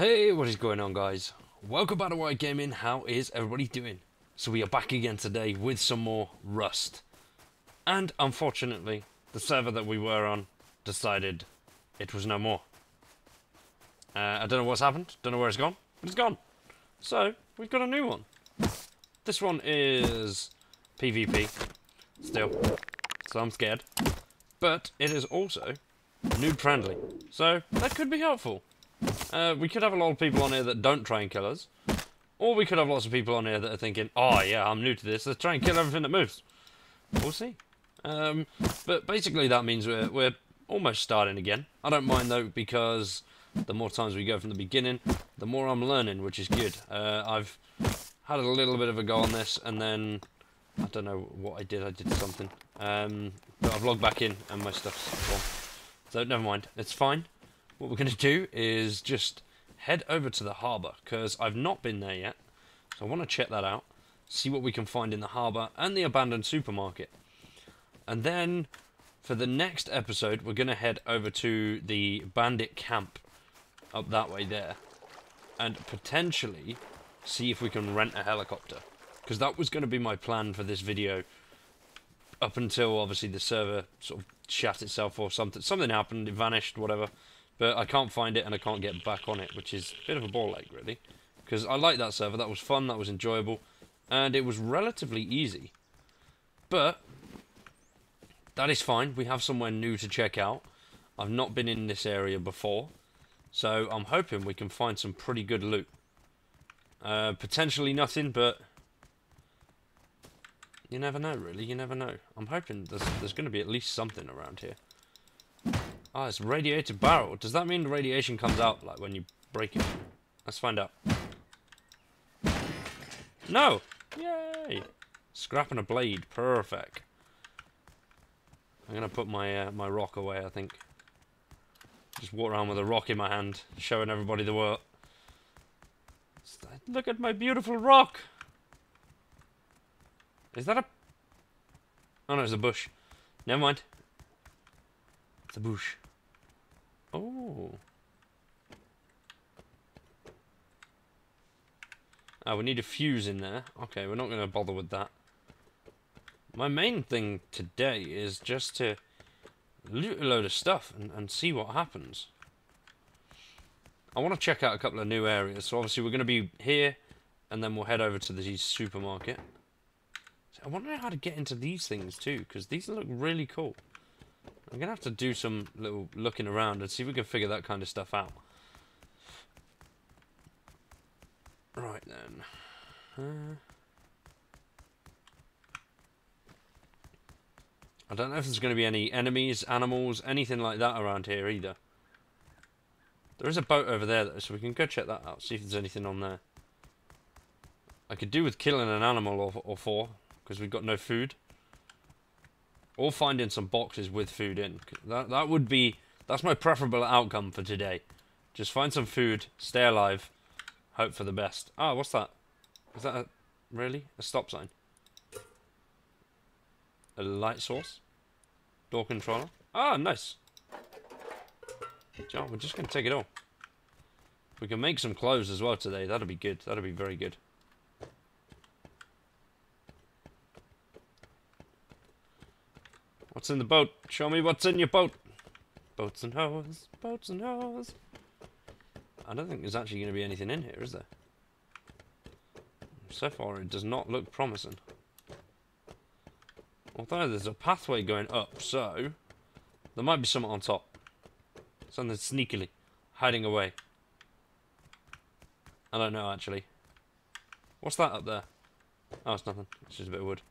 Hey, what is going on, guys? Welcome back to Wired Gaming. How is everybody doing? So we are back again today with some more Rust. And unfortunately, the server that we were on decided it was no more. I don't know what's happened, don't know where it's gone, but it's gone. So we've got a new one. This one is PvP still, so I'm scared. But it is also noob friendly, so that could be helpful. We could have a lot of people on here that don't try and kill us, or we could have lots of people on here that are thinking, oh yeah, I'm new to this, let's try and kill everything that moves. We'll see. But basically that means we're almost starting again. I don't mind though, because the more times we go from the beginning, the more I'm learning, which is good. I've had a little bit of a go on this, and then I don't know what I did something. But I've logged back in and my stuff's gone. So never mind, it's fine. What we're going to do is just head over to the harbour, because I've not been there yet, so I want to check that out, see what we can find in the harbour and the abandoned supermarket. And then for the next episode we're going to head over to the bandit camp up that way there, and potentially see if we can rent a helicopter, because that was going to be my plan for this video up until obviously the server sort of shat itself or something happened, it vanished, whatever. But I can't find it and I can't get back on it, which is a bit of a ball ache, really. Because I like that server, that was fun, that was enjoyable, and it was relatively easy. But that is fine, we have somewhere new to check out. I've not been in this area before, so I'm hoping we can find some pretty good loot. Potentially nothing, but you never know, really, you never know. I'm hoping there's going to be at least something around here. Ah, it's a radiated barrel. Does that mean the radiation comes out, like, when you break it? Let's find out. No! Yay! Scrap and a blade. Perfect. I'm going to put my my rock away, I think. Just walk around with a rock in my hand, showing everybody the world. Look at my beautiful rock! Is that a... Oh, no, it's a bush. Never mind. It's a bush. Oh. Oh, we need a fuse in there. Okay, we're not going to bother with that. My main thing today is just to loot a load of stuff and see what happens. I want to check out a couple of new areas. So obviously we're going to be here, and then we'll head over to the supermarket. So I wonder how to get into these things too, because these look really cool. I'm going to have to do some little looking around and see if we can figure that kind of stuff out. Right then. I don't know if there's going to be any enemies, animals, anything like that around here either. There is a boat over there though, so we can go check that out, see if there's anything on there. I could do with killing an animal or four, because we've got no food. Or finding some boxes with food in. That would be... That's my preferable outcome for today. Just find some food, stay alive, hope for the best. Ah, what's that? Is that a... Really? A stop sign? A light source? Door controller? Ah, nice! John, we're just going to take it all. We can make some clothes as well today. That'll be good. That'll be very good. What's in the boat? Show me what's in your boat. Boats and hoes, boats and hoes. I don't think there's actually going to be anything in here, is there? So far, it does not look promising. Although there's a pathway going up, so there might be something on top. Something sneakily hiding away. I don't know, actually. What's that up there? Oh, it's nothing. It's just a bit of wood.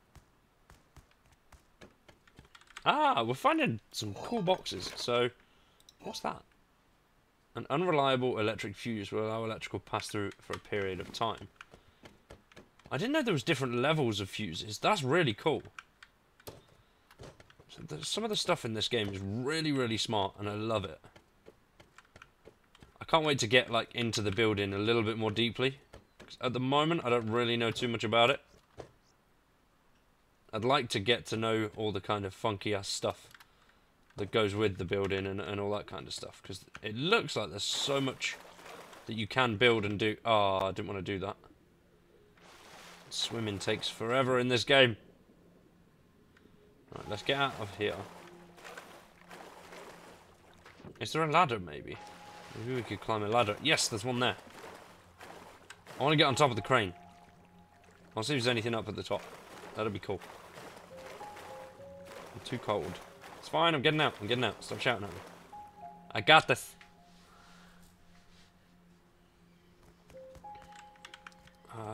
Ah, we're finding some cool boxes. So, what's that? An unreliable electric fuse will allow electrical pass-through for a period of time. I didn't know there was different levels of fuses. That's really cool. So some of the stuff in this game is really, really smart, and I love it. I can't wait to get like into the building a little bit more deeply. 'Cause at the moment, I don't really know too much about it. I'd like to get to know all the kind of funky-ass stuff that goes with the building and all that kind of stuff, because it looks like there's so much that you can build and do. Ah, I didn't want to do that. Swimming takes forever in this game. Right, let's get out of here. Is there a ladder, maybe? Maybe we could climb a ladder. Yes, there's one there. I want to get on top of the crane. I'll see if there's anything up at the top. That'll be cool. I'm too cold. It's fine, I'm getting out. I'm getting out. Stop shouting at me. I got this.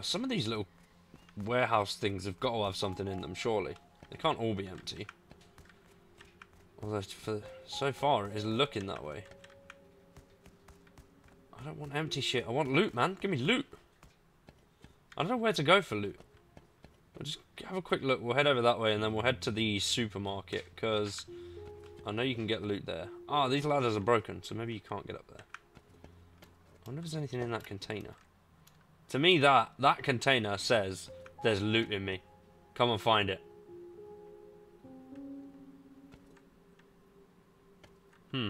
Some of these little warehouse things have got to have something in them, surely. They can't all be empty. Although, so far, it is looking that way. I don't want empty shit. I want loot, man. Give me loot. I don't know where to go for loot. We'll just have a quick look. We'll head over that way, and then we'll head to the supermarket, because I know you can get loot there. Ah, these ladders are broken, so maybe you can't get up there. I wonder if there's anything in that container. To me, that container says there's loot in me. Come and find it. Right,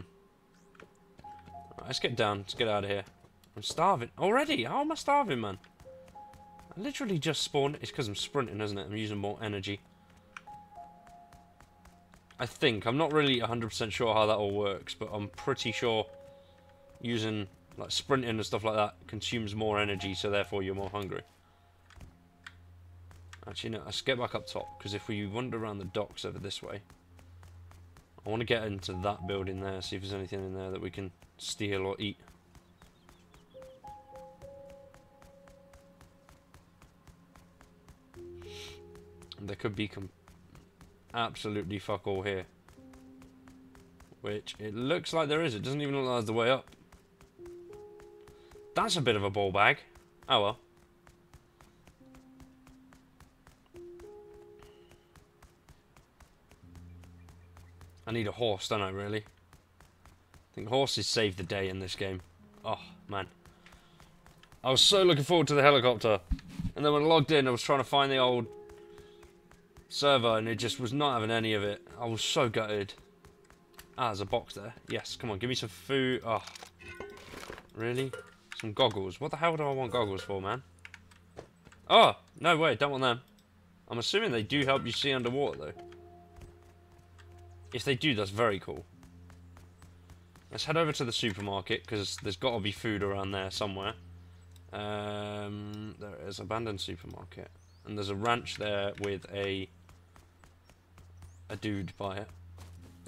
let's get down. Let's get out of here. I'm starving. Already? How am I starving, man? I literally just spawned. It's because I'm sprinting, isn't it? I'm using more energy. I think. I'm not really 100% sure how that all works, but I'm pretty sure using, like, sprinting and stuff like that consumes more energy, so therefore you're more hungry. Actually, no. Let's get back up top, because if we wander around the docks over this way, I want to get into that building there, see if there's anything in there that we can steal or eat. And there could be absolutely fuck all here. Which it looks like there is. It doesn't even look like there's the way up. That's a bit of a ball bag. Oh well. I need a horse, don't I, really? I think horses save the day in this game. Oh, man. I was so looking forward to the helicopter. And then when I logged in, I was trying to find the old server, and it just was not having any of it. I was so gutted. Ah, there's a box there. Yes, come on, give me some food. Oh, really? Some goggles. What the hell do I want goggles for, man? Oh, no way, don't want them. I'm assuming they do help you see underwater, though. If they do, that's very cool. Let's head over to the supermarket, because there's got to be food around there somewhere. There is abandoned supermarket. And there's a ranch there with a dude by it.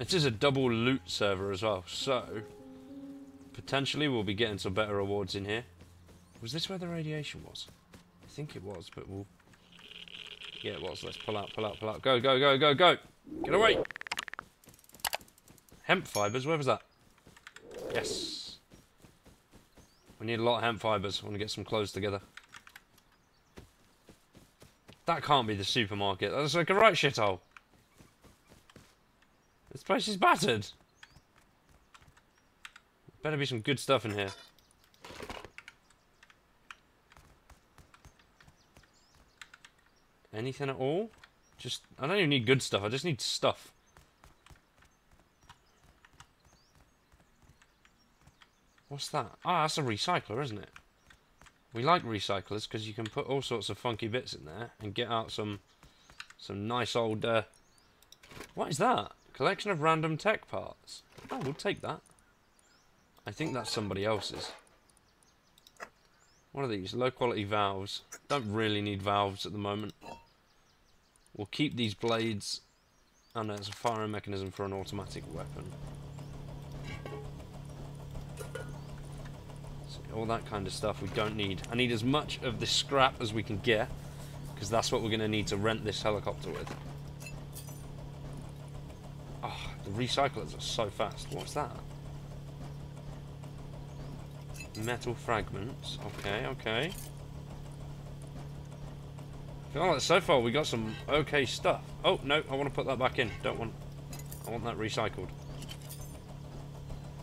It is a double loot server as well, so potentially we'll be getting some better rewards in here. Was this where the radiation was? I think it was, but we'll... Yeah, it was. Let's pull out, pull out, pull out. Go, go, go, go, go! Get away! Hemp fibres, where was that? Yes. We need a lot of hemp fibres. I want to get some clothes together. That can't be the supermarket. That looks like a right shithole. This place is battered. Better be some good stuff in here. Anything at all? Just, I don't even need good stuff. I just need stuff. What's that? Ah, that's a recycler, isn't it? We like recyclers because you can put all sorts of funky bits in there and get out some nice old... what is that? Collection of random tech parts. Oh, we'll take that. I think that's somebody else's. What are these? Low-quality valves. Don't really need valves at the moment. We'll keep these blades. Oh, no, it's a firing mechanism for an automatic weapon. All that kind of stuff we don't need. I need as much of this scrap as we can get, because that's what we're going to need to rent this helicopter with. Oh, the recyclers are so fast. What's that? Metal fragments. Okay, okay. I feel like so far we got some okay stuff. Oh, no, I want to put that back in. Don't want... I want that recycled.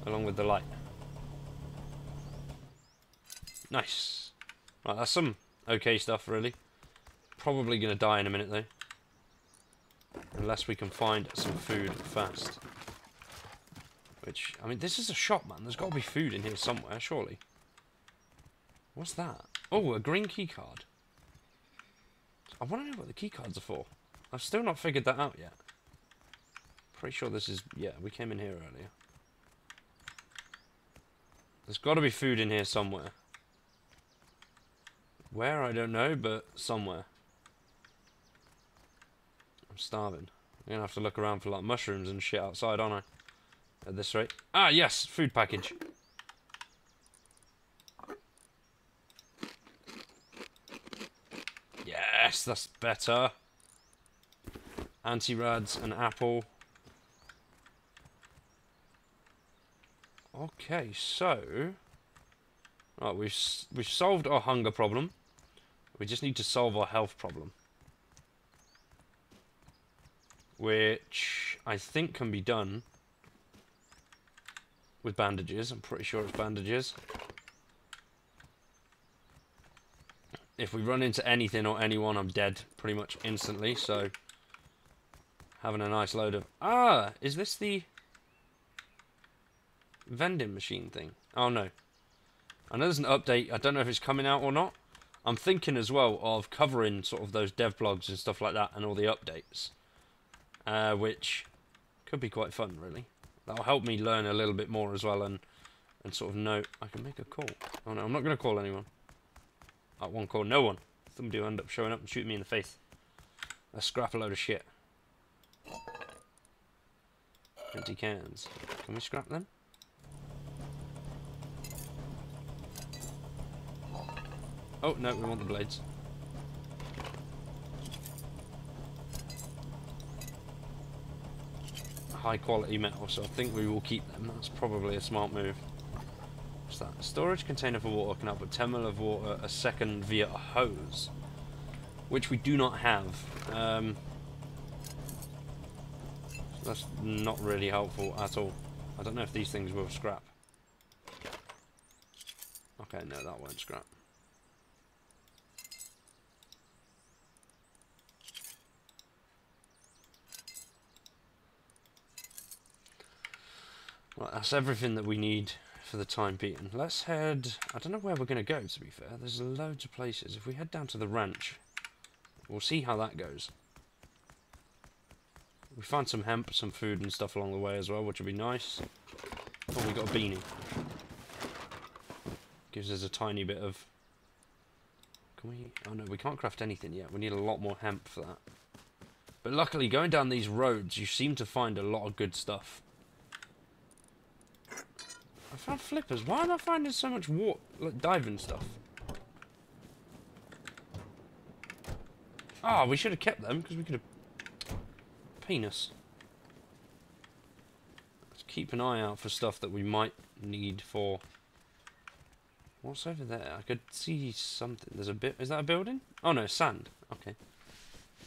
Along with the light. Nice. Right, that's some okay stuff, really. Probably going to die in a minute, though. Unless we can find some food fast. Which, I mean, this is a shop, man. There's got to be food in here somewhere, surely. What's that? Oh, a green keycard. I want to know what the keycards are for. I've still not figured that out yet. Pretty sure this is... Yeah, we came in here earlier. There's got to be food in here somewhere. Where, I don't know, but somewhere. I'm starving. I'm going to have to look around for, like, mushrooms and shit outside, aren't I? At this rate. Ah, yes! Food package. Yes, that's better. Anti-rads, an apple. Okay, so... Right, we've solved our hunger problem. We just need to solve our health problem. Which I think can be done with bandages. I'm pretty sure it's bandages. If we run into anything or anyone, I'm dead pretty much instantly, so... Having a nice load of... Ah! Is this the... vending machine thing? Oh, no. I know there's an update. I don't know if it's coming out or not. I'm thinking as well of covering sort of those dev blogs and stuff like that and all the updates. Which could be quite fun, really. That'll help me learn a little bit more as well and sort of know... I can make a call. Oh, no, I'm not going to call anyone. That one call, no one. Somebody will end up showing up and shooting me in the face. I scrap a load of shit. Empty cans. Can we scrap them? Oh, no, we want the blades. High quality metal, so I think we will keep them. That's probably a smart move. What's that? Storage container for water can output 10 ml of water a second via a hose, which we do not have. So that's not really helpful at all. I don't know if these things will scrap. Okay, no, that won't scrap. Right, that's everything that we need for the time being. Let's head... I don't know where we're going to go, to be fair. There's loads of places. If we head down to the ranch, we'll see how that goes. We find some hemp, some food and stuff along the way as well, which would be nice. Oh, we got a beanie. Gives us a tiny bit of... Can we... Oh no, we can't craft anything yet. We need a lot more hemp for that. But luckily, going down these roads, you seem to find a lot of good stuff. I found flippers. Why am I finding so much water, like diving stuff? Ah, we should have kept them because we could have penis. Let's keep an eye out for stuff that we might need for. What's over there? I could see something. There's a bit. Is that a building? Oh no, sand. Okay.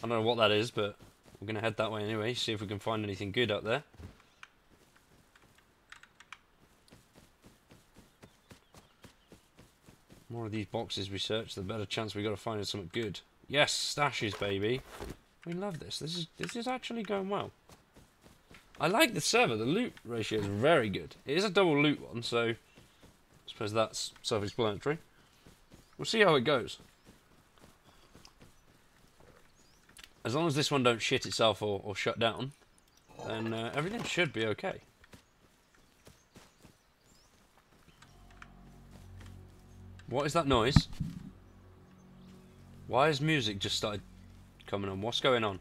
I don't know what that is, but we're gonna head that way anyway. See if we can find anything good out there. More of these boxes we search, the better chance we got to find something good. Yes, stashes, baby. We love this. This is actually going well. I like the server. The loot ratio is very good. It is a double loot one, so I suppose that's self-explanatory. We'll see how it goes. As long as this one don't shit itself or shut down, then everything should be okay. What is that noise? Why has music just started coming on? What's going on?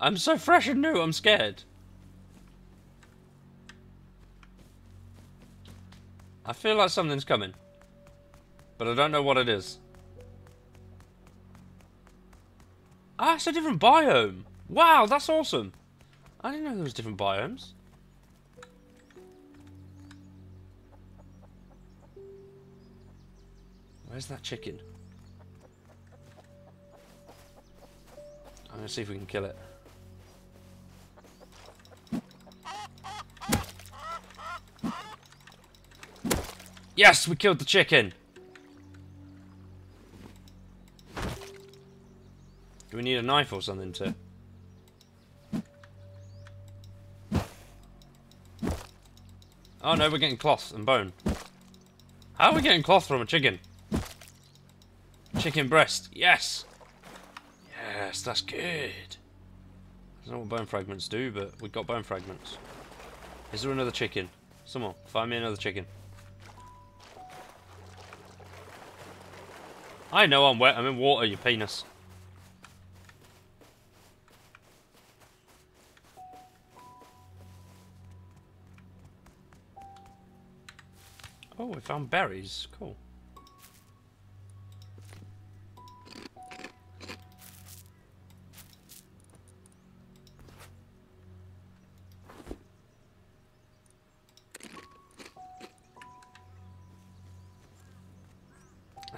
I'm so fresh and new, I'm scared. I feel like something's coming. But I don't know what it is. Ah, it's a different biome. Wow, that's awesome. I didn't know there was different biomes. Where's that chicken? I'm going to see if we can kill it. Yes, we killed the chicken! Do we need a knife or something to... Oh no, we're getting cloth and bone. How are we getting cloth from a chicken? Chicken breast. Yes! Yes, that's good. I don't know what bone fragments do, but we've got bone fragments. Is there another chicken? Someone, find me another chicken. I know I'm wet. I'm in water, you penis. Oh, we found berries. Cool. I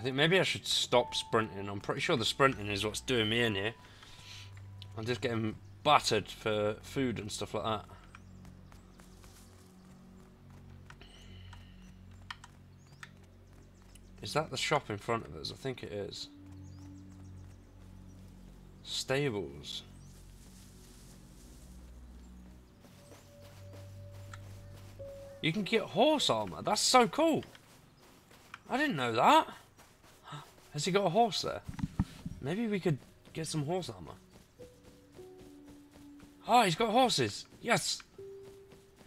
think maybe I should stop sprinting. I'm pretty sure the sprinting is what's doing me in here. I'm just getting battered for food and stuff like that. Is that the shop in front of us? I think it is. Stables. You can get horse armor. That's so cool. I didn't know that. Has he got a horse there? Maybe we could get some horse armor. Oh, he's got horses. Yes.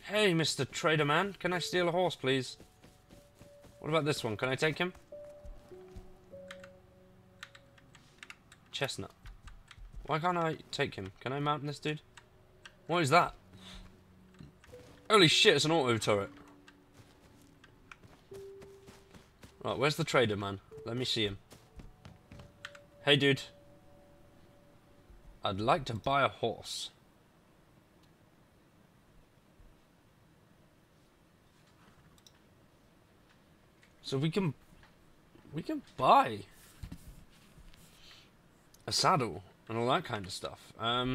Hey, Mr. Trader Man. Can I steal a horse, please? What about this one? Can I take him? Chestnut. Why can't I take him? Can I mount this dude? What is that? Holy shit, it's an auto turret. Right, where's the Trader Man? Let me see him. Hey, dude. I'd like to buy a horse. So we can buy a saddle and all that kind of stuff. I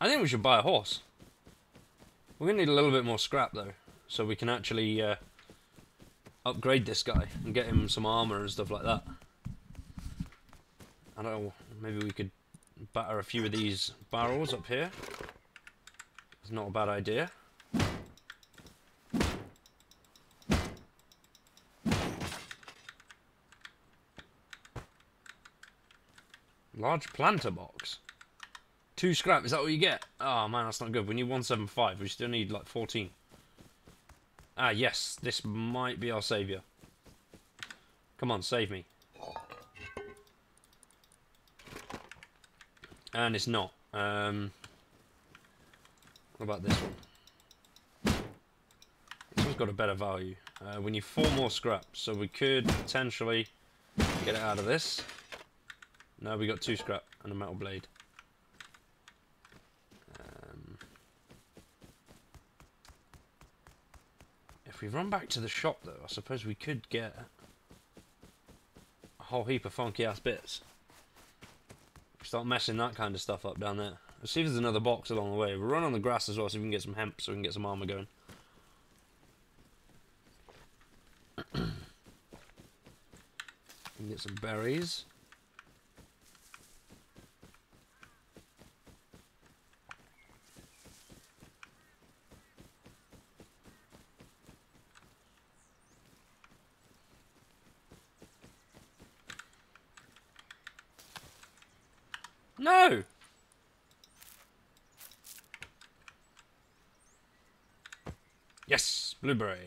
think we should buy a horse. We're going to need a little bit more scrap, though, so we can actually upgrade this guy and get him some armor and stuff like that. I don't know, maybe we could batter a few of these barrels up here. It's not a bad idea. Large planter box. 2 scrap, is that what you get? Oh man, that's not good. We need 175, we still need like 14. Ah yes, this might be our saviour. Come on, save me. And it's not. What about this one? This one's got a better value. We need 4 more scrap, so we could potentially get it out of this. No, we got 2 scrap and a metal blade. If we run back to the shop, though, I suppose we could get a whole heap of funky-ass bits. Start messing that kind of stuff up down there. Let's see if there's another box along the way. We'll run on the grass as well, so we can get some hemp, so we can get some armor going. We can get some berries. No! Yes! Blueberry.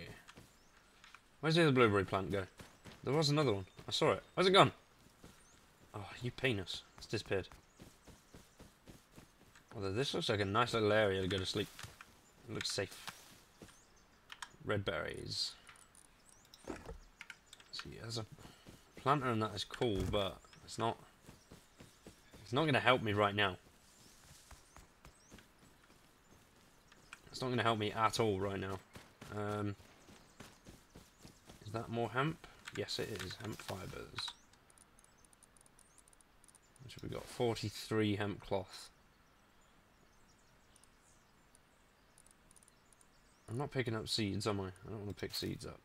Where's the other blueberry plant go? There was another one. I saw it. Where's it gone? Oh, you penis. It's disappeared. Although this looks like a nice little area to go to sleep. It looks safe. Red berries. Let's see, there's a planter and that is cool, but it's not... It's not going to help me right now. It's not going to help me at all right now. Is that more hemp? Yes, it is. Hemp fibers. Which have we got? 43 hemp cloth. I'm not picking up seeds, am I? I don't want to pick seeds up.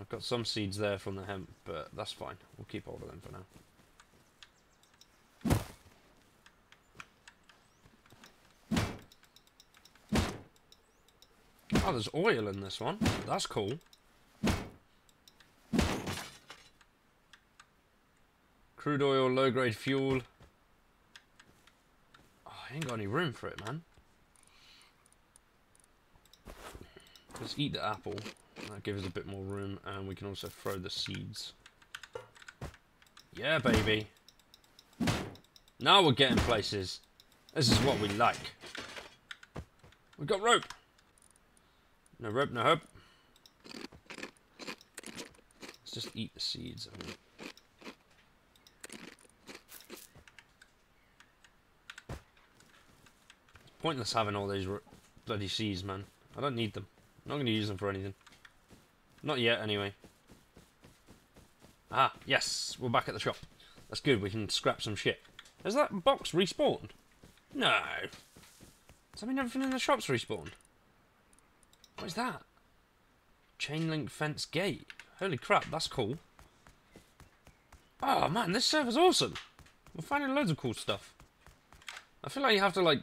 I've got some seeds there from the hemp, but that's fine. We'll keep hold of them for now. Oh, there's oil in this one. That's cool. Crude oil, low-grade fuel. Oh, I ain't got any room for it, man. Let's eat the apple. That gives us a bit more room, and we can also throw the seeds. Yeah, baby. Now we're getting places. This is what we like. We've got rope. No rope, no hope. Let's just eat the seeds. I mean. It's pointless having all these bloody seeds, man. I don't need them. I'm not going to use them for anything. Not yet, anyway. Ah, yes, we're back at the shop. That's good, we can scrap some shit. Has that box respawned? No. Does that mean everything in the shop's respawned? What is that? Chain link fence gate. Holy crap, that's cool. Oh man, this server's awesome. We're finding loads of cool stuff. I feel like you have to like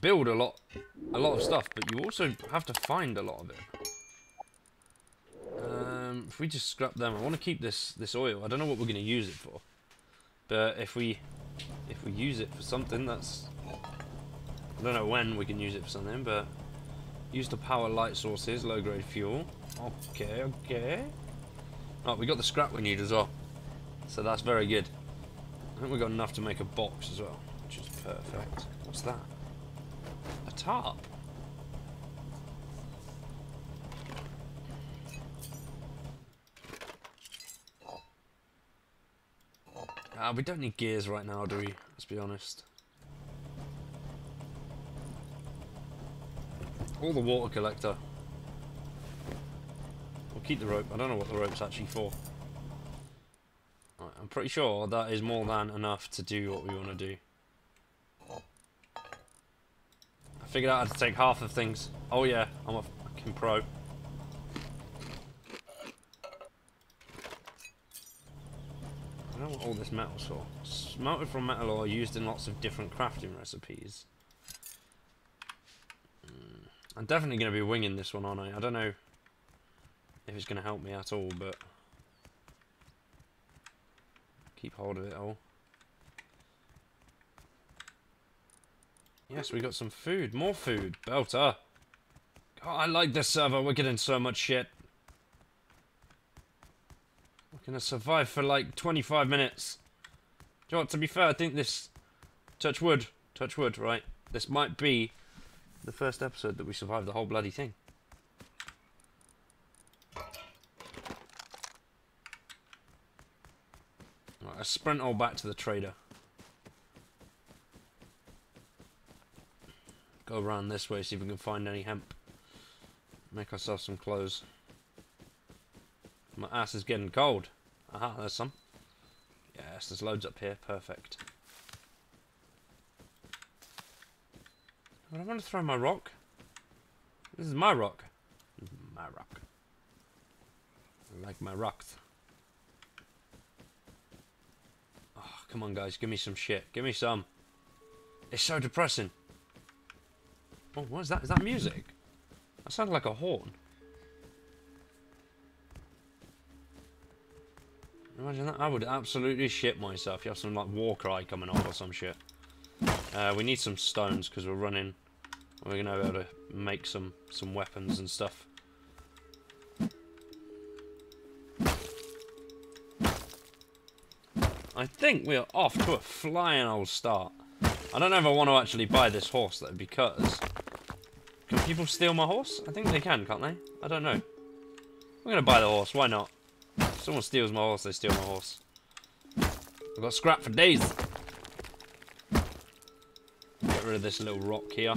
build a lot of stuff, but you also have to find a lot of it. If we just scrap them, I want to keep this oil. I don't know what we're going to use it for, but if we use it for something, that's, I don't know when we can use it for something, but used to power light sources, low-grade fuel. Okay, okay. Oh, we got the scrap we need as well, so that's very good. I think we got enough to make a box as well, which is perfect. What's that? A tarp. We don't need gears right now, do we? Let's be honest. Or the water collector. We'll keep the rope. I don't know what the rope's actually for. Right, I'm pretty sure that is more than enough to do what we want to do. I figured out how to take half of things. Oh yeah, I'm a fucking pro. I don't know what all this metal's for. Smelted from metal ore used in lots of different crafting recipes. I'm definitely going to be winging this one, aren't I? I don't know if it's going to help me at all, but keep hold of it all. Yes, we got some food. More food. Belter. God, I like this server. We're getting so much shit. We're going to survive for like 25 minutes. Do you know what? To be fair, I think this... touch wood, right? This might be the first episode that we survived the whole bloody thing. Right, I sprint all back to the trader. Go around this way, see if we can find any hemp. Make ourselves some clothes. My ass is getting cold. Aha, there's some. Yes, there's loads up here. Perfect. I want to throw my rock. This is my rock. My rock. I like my rocks. Oh, come on, guys. Give me some shit. Give me some. It's so depressing. Oh, what is that? Is that music? That sounded like a horn. Imagine that. I would absolutely shit myself. You have some, like, war cry coming off or some shit. We need some stones because we're running. We're going to be able to make some weapons and stuff. I think we are off to a flying old start. I don't know if I want to actually buy this horse though, because... Can people steal my horse? I think they can, can't they? I don't know. I'm going to buy the horse, why not? If someone steals my horse, they steal my horse. I've got scrap for days. Rid of this little rock here.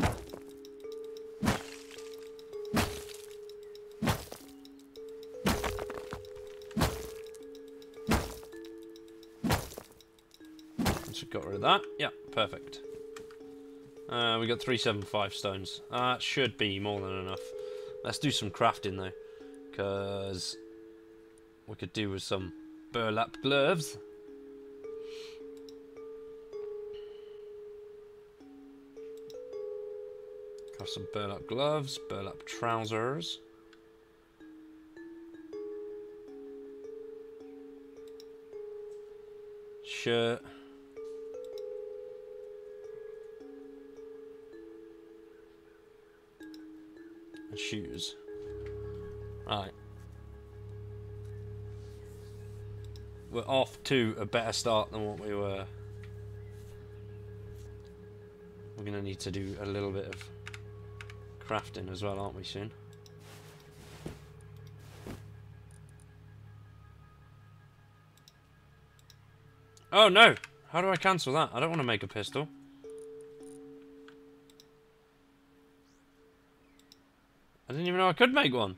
Just got rid of that. Yeah, perfect. We got 375 stones. That should be more than enough. Let's do some crafting though, because we could do with some burlap gloves. Have some burlap gloves, burlap trousers. Shirt. And shoes. Right. We're off to a better start than what we were. We're going to need to do a little bit of crafting as well, aren't we, soon? Oh no! How do I cancel that? I don't want to make a pistol. I didn't even know I could make one.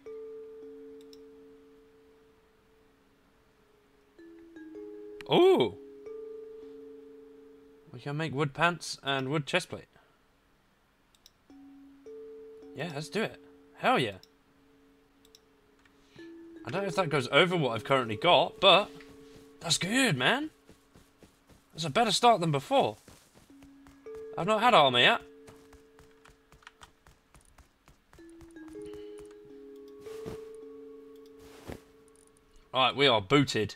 Oh! We can make wood pants and wood chestplate. Yeah, let's do it. Hell yeah. I don't know if that goes over what I've currently got, but that's good, man. That's a better start than before. I've not had armor yet. Alright, we are booted.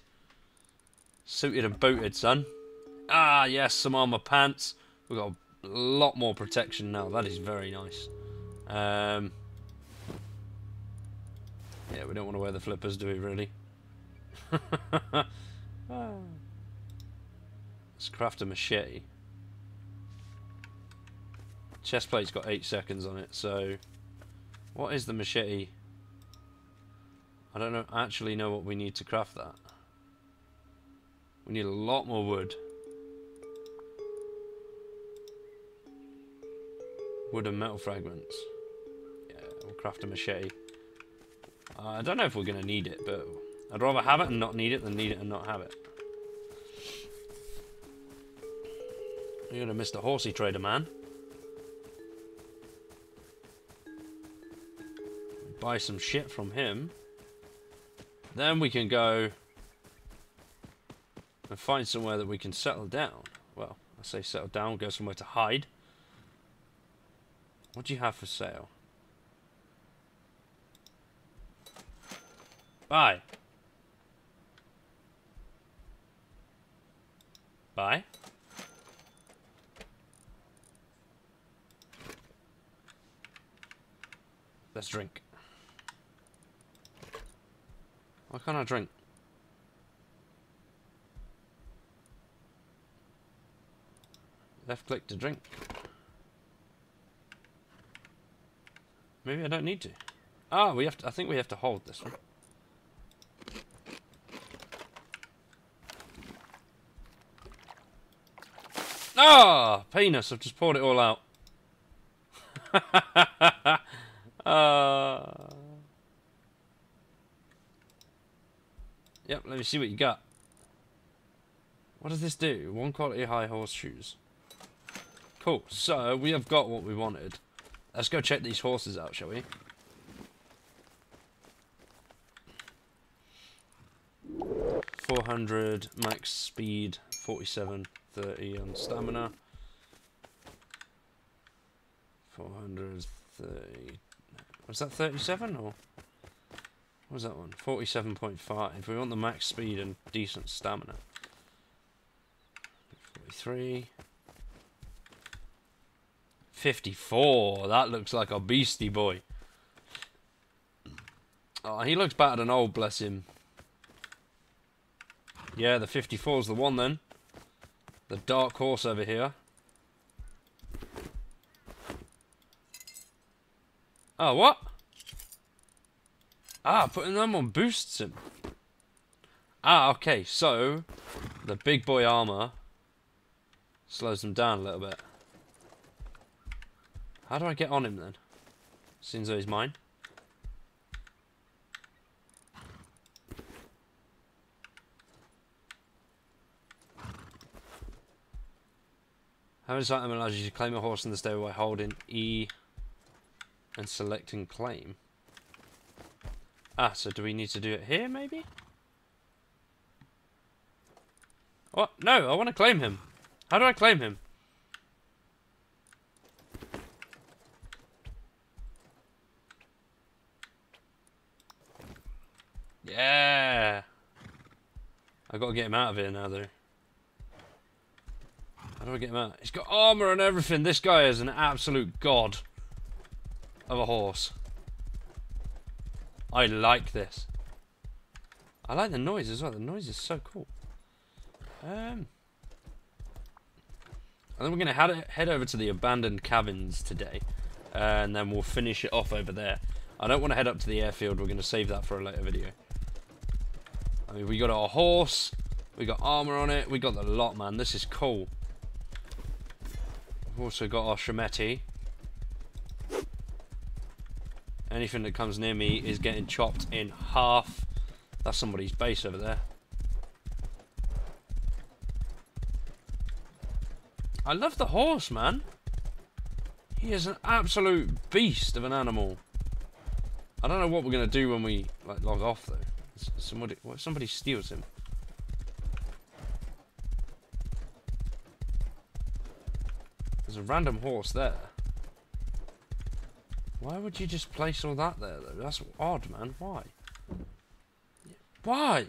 Suited and booted, son. Ah, yes, some armor pants. We've got a lot more protection now. That is very nice. Yeah, we don't want to wear the flippers, do we, really? Let's craft a machete. Chestplate's got 8 seconds on it, so... What is the machete? I don't know, actually know what we need to craft that. We need a lot more wood. Wood and metal fragments. We'll craft a machete. I don't know if we're going to need it, but I'd rather have it and not need it than need it and not have it. You're going to miss the horsey trader, man. Buy some shit from him. Then we can go and find somewhere that we can settle down. Well, I say settle down, go somewhere to hide. What do you have for sale? Buy. Buy. Let's drink. Why can't I drink? Left click to drink. Maybe I don't need to. Ah, we have to. I think we have to hold this one. Ah, penis! I've just poured it all out. Yep. Let me see what you got. What does this do? One quality high horseshoes. Cool. So we have got what we wanted. Let's go check these horses out, shall we? $400 max speed, 47, 30 on stamina. 430. Was that 37 or what was that one? 47.5. We want the max speed and decent stamina. 43. 54, that looks like a beastie boy. Oh, he looks better than old, bless him. Yeah, the 54's the one then. The dark horse over here. Oh, what? Ah, putting them on boosts him. Ah, okay, so the big boy armor slows them down a little bit. How do I get on him then? Seems though he's mine. Having this item allows you to claim a horse in the stable by holding E and selecting claim. Ah, so do we need to do it here maybe? What? No, I want to claim him. How do I claim him? I've got to get him out of here now, though. How do I get him out? He's got armor and everything. This guy is an absolute god of a horse. I like this. I like the noise as well. The noise is so cool. And then we're going to head over to the abandoned cabins today. And then we'll finish it off over there. I don't want to head up to the airfield. We're going to save that for a later video. I mean, we got our horse. We got armor on it. We got the lot, man. This is cool. We've also got our Shemetti. Anything that comes near me is getting chopped in half. That's somebody's base over there. I love the horse, man. He is an absolute beast of an animal. I don't know what we're going to do when we like log off, though. What if somebody steals him? There's a random horse there. Why would you just place all that there, though? That's odd, man. Why? Why?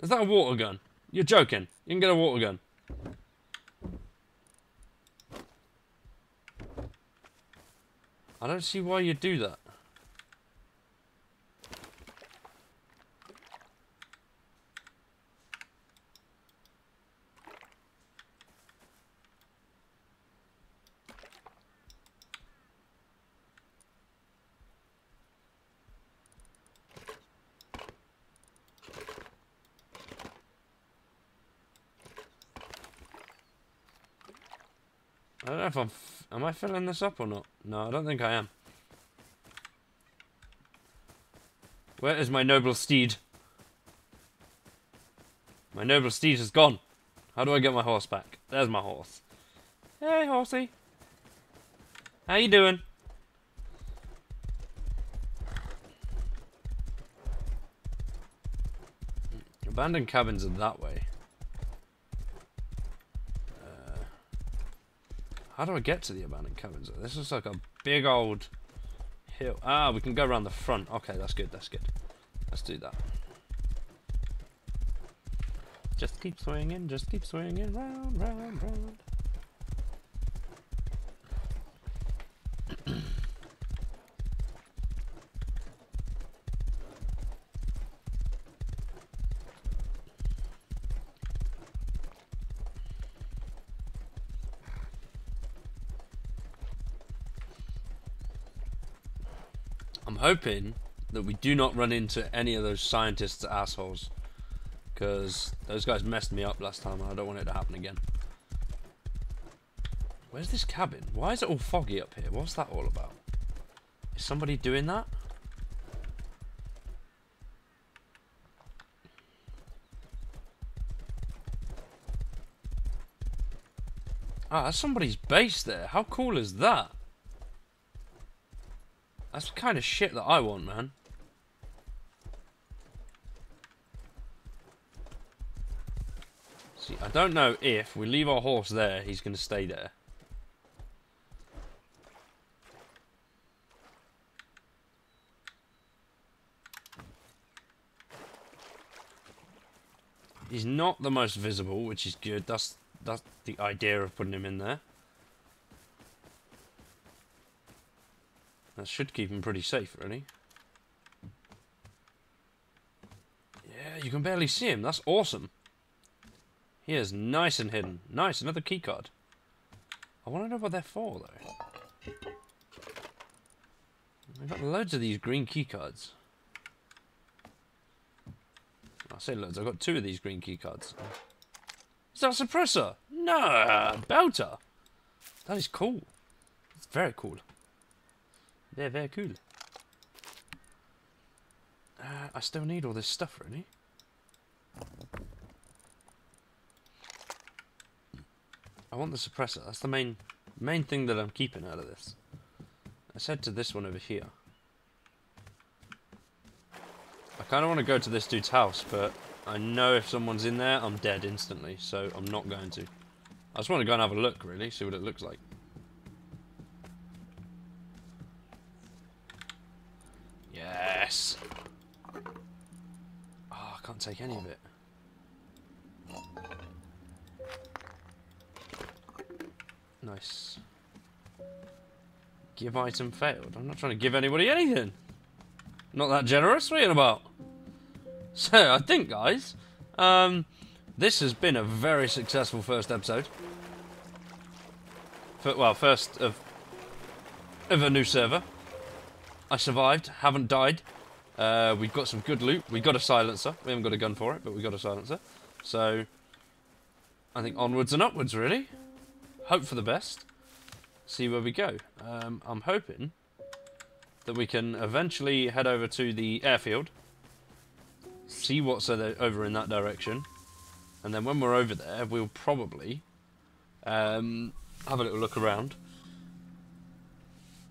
Is that a water gun? You're joking. You can get a water gun. I don't see why you do that. I don't know if I'm... am I filling this up or not? No, I don't think I am. Where is my noble steed? My noble steed is gone. How do I get my horse back? There's my horse. Hey, horsey. How you doing? Abandoned cabins are that way. How do I get to the abandoned cabins? This is like a big old hill. Ah, we can go around the front. Okay, that's good, that's good. Let's do that. Just keep swinging round, round, round. Hoping that we do not run into any of those scientists assholes, because those guys messed me up last time and I don't want it to happen again. Where's this cabin? Why is it all foggy up here? What's that all about? Is somebody doing that? Ah, that's somebody's base there. How cool is that? That's the kind of shit that I want, man. See, I don't know if we leave our horse there, he's going to stay there. He's not the most visible, which is good. That's the idea of putting him in there. That should keep him pretty safe, really. Yeah, you can barely see him. That's awesome. He is nice and hidden. Nice, another keycard. I want to know what they're for, though. We've got loads of these green keycards. I say loads. I've got two of these green keycards. Is that a suppressor? No, belter. That is cool. It's very cool. They're very cool. I still need all this stuff, really. I want the suppressor. That's the main thing that I'm keeping out of this. Let's head to this one over here. I kind of want to go to this dude's house, but I know if someone's in there, I'm dead instantly, so I'm not going to. I just want to go and have a look, really, see what it looks like. can't take any of it. Nice. Give item failed. I'm not trying to give anybody anything. Not that generous. What are you about? So, I think, guys, this has been a very successful first episode. Well, first of a new server. I survived, haven't died. We've got some good loot. We've got a silencer. We haven't got a gun for it, but we've got a silencer. So, I think onwards and upwards, really. Hope for the best. See where we go. I'm hoping that we can eventually head over to the airfield. See what's over in that direction. And then when we're over there, we'll probably have a little look around.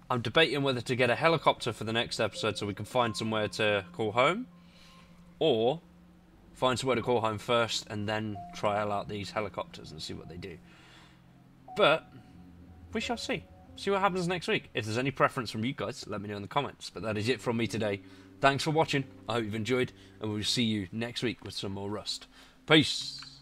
I'm debating whether to get a helicopter for the next episode so we can find somewhere to call home, or find somewhere to call home first and then trial out these helicopters and see what they do. But we shall see. See what happens next week. If there's any preference from you guys, let me know in the comments. But that is it from me today. Thanks for watching. I hope you've enjoyed, and we'll see you next week with some more Rust. Peace.